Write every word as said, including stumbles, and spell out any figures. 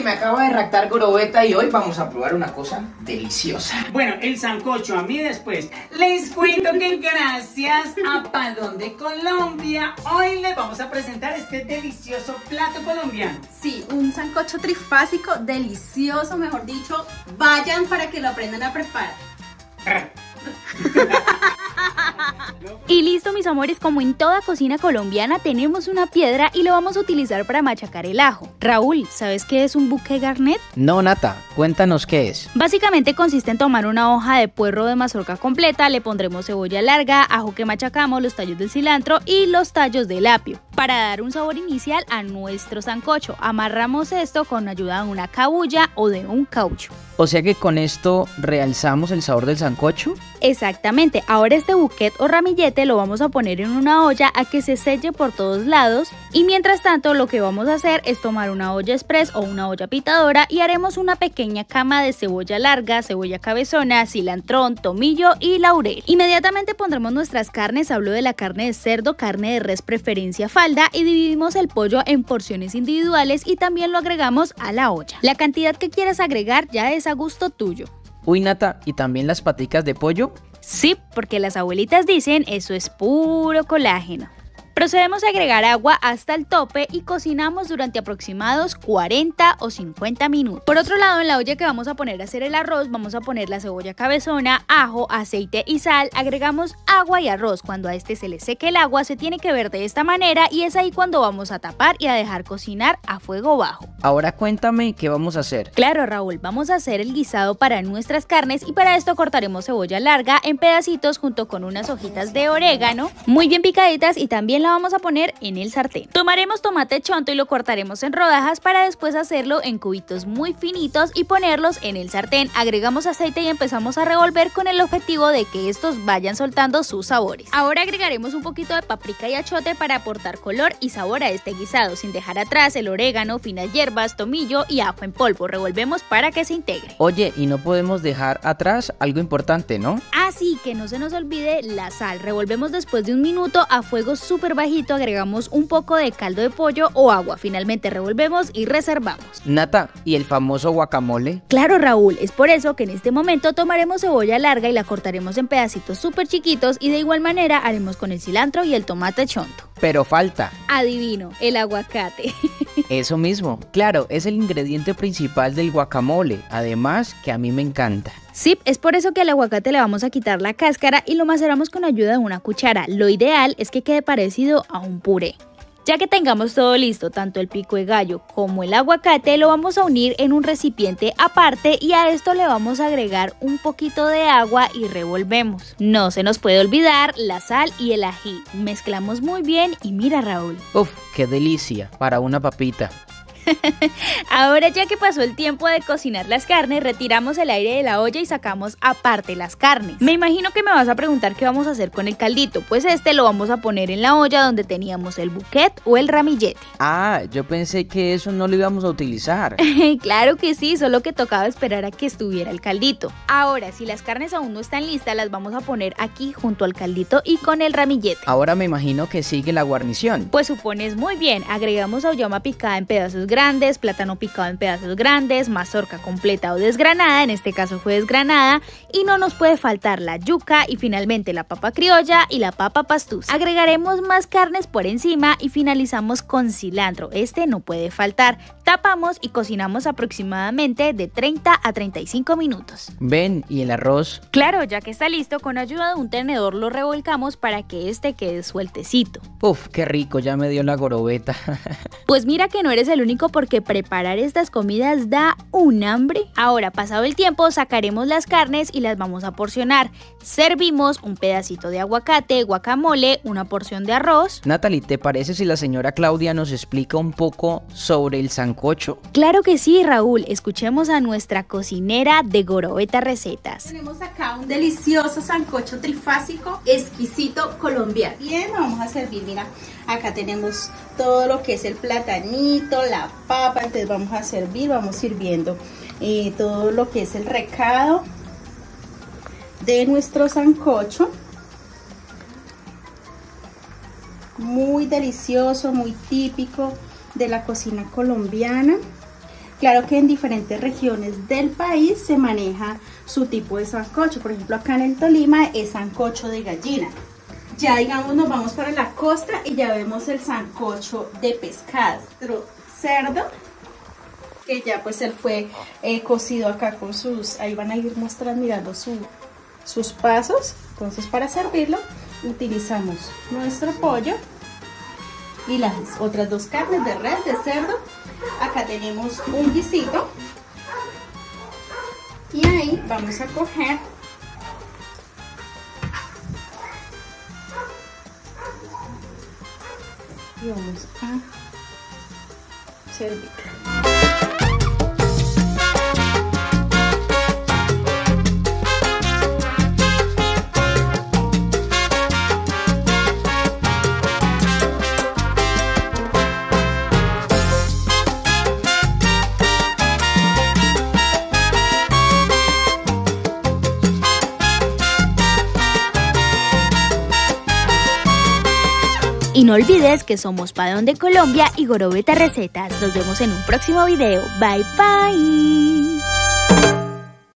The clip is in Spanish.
gente, me acaba de raptar Gorobeta y hoy vamos a probar una cosa deliciosa. Bueno, el sancocho a mí después. Les cuento que gracias a Pa Donde de Colombia, hoy les vamos a presentar este delicioso plato colombiano. Sí, un sancocho trifásico delicioso, mejor dicho, vayan para que lo aprendan a preparar. Y listo, mis amores, como en toda cocina colombiana tenemos una piedra y lo vamos a utilizar para machacar el ajo. Raúl, ¿sabes qué es un bouquet garni? No, Nata, cuéntanos qué es. Básicamente consiste en tomar una hoja de puerro de mazorca completa, le pondremos cebolla larga, ajo que machacamos, los tallos del cilantro y los tallos del apio. Para dar un sabor inicial a nuestro sancocho, amarramos esto con ayuda de una cabulla o de un caucho. O sea que con esto realzamos el sabor del sancocho. Exactamente, ahora este bouquet o ramillete lo vamos a poner en una olla a que se selle por todos lados, y mientras tanto lo que vamos a hacer es tomar una olla express o una olla pitadora y haremos una pequeña cama de cebolla larga, cebolla cabezona, cilantrón, tomillo y laurel. Inmediatamente pondremos nuestras carnes, hablo de la carne de cerdo, carne de res preferencia falda, y dividimos el pollo en porciones individuales y también lo agregamos a la olla. La cantidad que quieras agregar ya es a gusto tuyo. Uy, Nata, ¿y también las paticas de pollo? Sí, porque las abuelitas dicen eso es puro colágeno. Procedemos a agregar agua hasta el tope y cocinamos durante aproximados cuarenta o cincuenta minutos. Por otro lado, en la olla que vamos a poner a hacer el arroz, vamos a poner la cebolla cabezona, ajo, aceite y sal. Agregamos agua y arroz. Cuando a este se le seque el agua, se tiene que ver de esta manera y es ahí cuando vamos a tapar y a dejar cocinar a fuego bajo. Ahora cuéntame qué vamos a hacer. Claro, Raúl, vamos a hacer el guisado para nuestras carnes y para esto cortaremos cebolla larga en pedacitos junto con unas hojitas de orégano, muy bien picaditas, y también la vamos a poner en el sartén. Tomaremos tomate chonto y lo cortaremos en rodajas para después hacerlo en cubitos muy finitos y ponerlos en el sartén. Agregamos aceite y empezamos a revolver con el objetivo de que estos vayan soltando sus sabores. Ahora agregaremos un poquito de paprika y achiote para aportar color y sabor a este guisado, sin dejar atrás el orégano, finas hierbas, tomillo y ajo en polvo. Revolvemos para que se integre. Oye, y no podemos dejar atrás algo importante, ¿no? Así que no se nos olvide la sal. Revolvemos después de un minuto a fuego súper bajito, agregamos un poco de caldo de pollo o agua, finalmente revolvemos y reservamos. Nata, ¿y el famoso guacamole? Claro, Raúl, es por eso que en este momento tomaremos cebolla larga y la cortaremos en pedacitos súper chiquitos, y de igual manera haremos con el cilantro y el tomate chonto. Pero falta. Adivino, el aguacate. Eso mismo, claro, es el ingrediente principal del guacamole, además que a mí me encanta. Sí, es por eso que al aguacate le vamos a quitar la cáscara y lo maceramos con ayuda de una cuchara. Lo ideal es que quede parecido a un puré. Ya que tengamos todo listo, tanto el pico de gallo como el aguacate, lo vamos a unir en un recipiente aparte y a esto le vamos a agregar un poquito de agua y revolvemos. No se nos puede olvidar la sal y el ají. Mezclamos muy bien y mira, Raúl. Uf, qué delicia para una papita. Ahora, ya que pasó el tiempo de cocinar las carnes, retiramos el aire de la olla y sacamos aparte las carnes. Me imagino que me vas a preguntar qué vamos a hacer con el caldito. Pues este lo vamos a poner en la olla donde teníamos el bouquet o el ramillete. Ah, yo pensé que eso no lo íbamos a utilizar. Claro que sí, solo que tocaba esperar a que estuviera el caldito. Ahora, si las carnes aún no están listas, las vamos a poner aquí junto al caldito y con el ramillete. Ahora me imagino que sigue la guarnición. Pues supones muy bien. Agregamos aoyama picada en pedazos grandes, plátano picado en pedazos grandes, mazorca completa o desgranada, en este caso fue desgranada, y no nos puede faltar la yuca y finalmente la papa criolla y la papa pastuz. Agregaremos más carnes por encima y finalizamos con cilantro, este no puede faltar. Tapamos y cocinamos aproximadamente de treinta a treinta y cinco minutos. Ven, ¿y el arroz? Claro, ya que está listo, con ayuda de un tenedor lo revolcamos para que este quede sueltecito. Uf, qué rico, ya me dio la Gorobeta. Pues mira que no eres el único, porque preparar estas comidas da un hambre. Ahora, pasado el tiempo, sacaremos las carnes y las vamos a porcionar. Servimos un pedacito de aguacate, guacamole, una porción de arroz. Natalie, ¿te parece si la señora Claudia nos explica un poco sobre el sancocho? Claro que sí, Raúl. Escuchemos a nuestra cocinera de Gorobeta Recetas. Tenemos acá un delicioso sancocho trifásico, exquisito colombiano. Bien, vamos a servir, mira, acá tenemos todo lo que es el platanito, la papa, entonces vamos a servir, vamos sirviendo eh, todo lo que es el recado de nuestro sancocho. Muy delicioso, muy típico de la cocina colombiana. Claro que en diferentes regiones del país se maneja su tipo de sancocho. Por ejemplo, acá en el Tolima es sancocho de gallina. Ya, digamos, nos vamos para la costa y ya vemos el sancocho de pescado, cerdo, que ya pues él fue eh, cocido acá con sus, ahí van a ir mostrando, mirando su, sus pasos. Entonces, para servirlo utilizamos nuestro pollo y las otras dos carnes, de res, de cerdo. Acá tenemos un guisito y ahí vamos a coger y vamos a servir. Y no olvides que somos Pa Donde de Colombia y Gorobeta Recetas. Nos vemos en un próximo video. Bye, bye.